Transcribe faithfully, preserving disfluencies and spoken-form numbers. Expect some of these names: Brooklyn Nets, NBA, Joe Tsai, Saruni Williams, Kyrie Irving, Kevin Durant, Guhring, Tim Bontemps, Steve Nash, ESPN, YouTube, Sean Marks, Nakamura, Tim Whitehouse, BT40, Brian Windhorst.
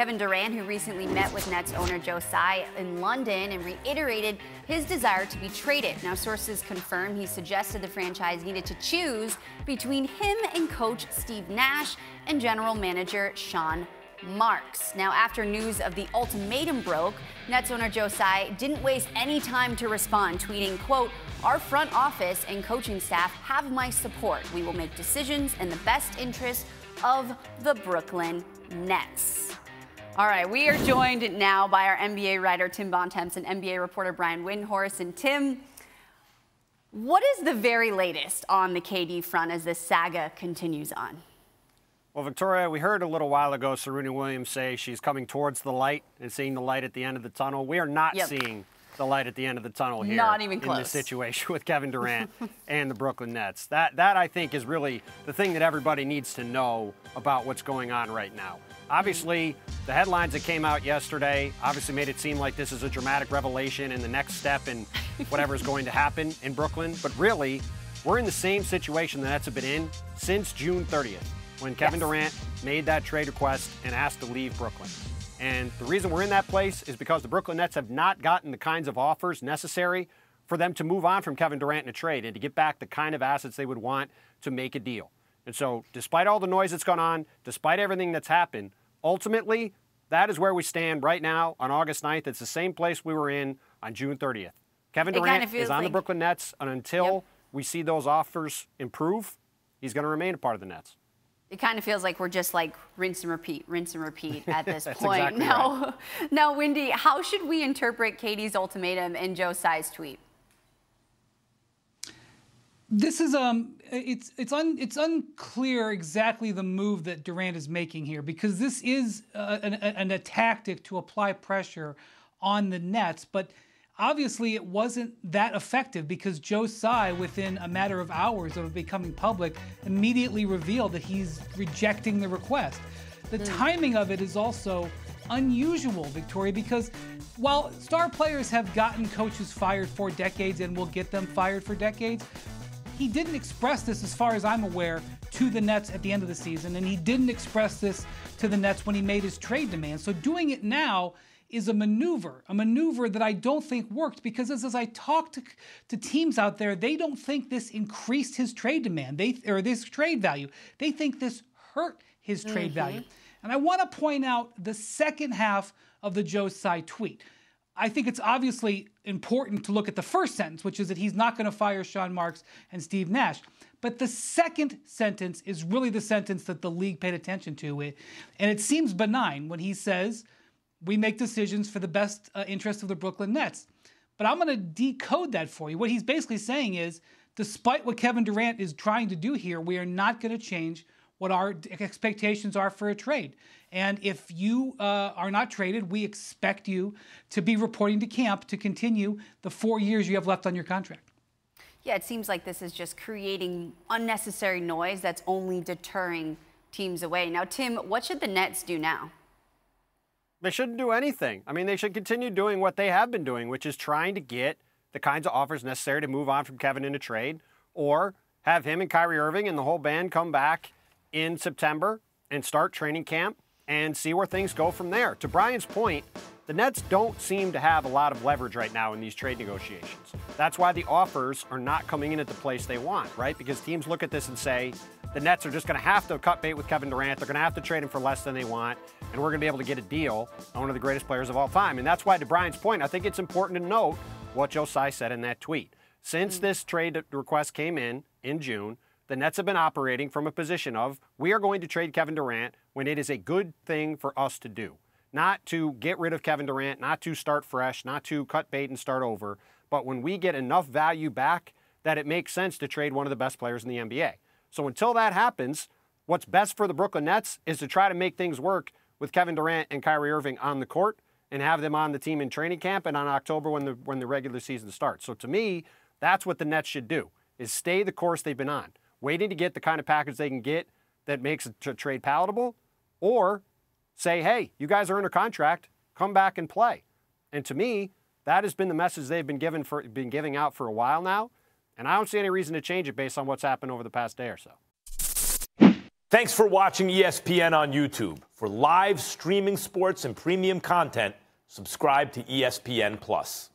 Kevin Durant, who recently met with Nets owner Joe Tsai in London and reiterated his desire to be traded. Now, sources confirm he suggested the franchise needed to choose between him and coach Steve Nash and general manager Sean Marks. Now, after news of the ultimatum broke, Nets owner Joe Tsai didn't waste any time to respond, tweeting, quote, "Our front office and coaching staff have my support. We will make decisions in the best interest of the Brooklyn Nets." All right, we are joined now by our N B A writer Tim Bontemps and N B A reporter Brian Windhorst. And Tim, what is the very latest on the K D front as this saga continues on? Well, Victoria, we heard a little while ago Saruni Williams say she's coming towards the light and seeing the light at the end of the tunnel. We are not yep. seeing the light at the end of the tunnel here. Not even close. In this situation with Kevin Durant and the Brooklyn Nets. That, that, I think, is really the thing that everybody needs to know about what's going on right now. Obviously, the headlines that came out yesterday obviously made it seem like this is a dramatic revelation and the next step in whatever is going to happen in Brooklyn. But really, we're in the same situation the Nets have been in since June thirtieth. When Kevin yes. Durant made that trade request and asked to leave Brooklyn. And the reason we're in that place is because the Brooklyn Nets have not gotten the kinds of offers necessary for them to move on from Kevin Durant in a trade and to get back the kind of assets they would want to make a deal. And so despite all the noise that's gone on, despite everything that's happened, ultimately, that is where we stand right now on August ninth. It's the same place we were in on June thirtieth. Kevin Durant kind of is on like... the Brooklyn Nets, and until yep. we see those offers improve, he's going to remain a part of the Nets. It kind of feels like we're just like rinse and repeat, rinse and repeat at this point. Exactly now, right. now, Wendy, how should we interpret K D's ultimatum and Joe Tsai's tweet? This is um, it's it's un it's unclear exactly the move that Durant is making here, because this is uh, an, an a tactic to apply pressure on the Nets, but obviously it wasn't that effective, because Joe Tsai, within a matter of hours of it becoming public, immediately revealed that he's rejecting the request. The mm. timing of it is also unusual, Victoria, because while star players have gotten coaches fired for decades and will get them fired for decades, he didn't express this, as far as I'm aware, to the Nets at the end of the season, and he didn't express this to the Nets when he made his trade demand. So doing it now is a maneuver, a maneuver that I don't think worked, because as, as I talk to, to teams out there, they don't think this increased his trade demand, they or this trade value. They think this hurt his mm-hmm. trade value. And I want to point out the second half of the Joe Tsai tweet. I think it's obviously important to look at the first sentence, which is that he's not going to fire Sean Marks and Steve Nash. But the second sentence is really the sentence that the league paid attention to. It, and it seems benign when he says, "We make decisions for the best uh, interest of the Brooklyn Nets." But I'm going to decode that for you. What he's basically saying is, despite what Kevin Durant is trying to do here, we are not going to change what our expectations are for a trade. And if you uh, are not traded, we expect you to be reporting to camp to continue the four years you have left on your contract. Yeah, it seems like this is just creating unnecessary noise that's only deterring teams away. Now, Tim, what should the Nets do now? They shouldn't do anything. I mean, they should continue doing what they have been doing, which is trying to get the kinds of offers necessary to move on from Kevin in a trade, or have him and Kyrie Irving and the whole band come back in September and start training camp and see where things go from there. To Brian's point, the Nets don't seem to have a lot of leverage right now in these trade negotiations. That's why the offers are not coming in at the place they want, right? Because teams look at this and say, the Nets are just going to have to cut bait with Kevin Durant. They're going to have to trade him for less than they want, and we're going to be able to get a deal on one of the greatest players of all time. And that's why, to Brian's point, I think it's important to note what Joe Tsai said in that tweet. Since this trade request came in in June, the Nets have been operating from a position of, we are going to trade Kevin Durant when it is a good thing for us to do. Not to get rid of Kevin Durant, not to start fresh, not to cut bait and start over, but when we get enough value back that it makes sense to trade one of the best players in the N B A. So until that happens, what's best for the Brooklyn Nets is to try to make things work with Kevin Durant and Kyrie Irving on the court and have them on the team in training camp and on October when the, when the regular season starts. So to me, that's what the Nets should do, is stay the course they've been on, waiting to get the kind of package they can get that makes a trade palatable, or say, hey, you guys are under contract, come back and play. And to me, that has been the message they've been, given for, been giving out for a while now. And I don't see any reason to change it based on what's happened over the past day or so. Thanks for watching E S P N on YouTube. For live streaming sports and premium content, subscribe to E S P N plus.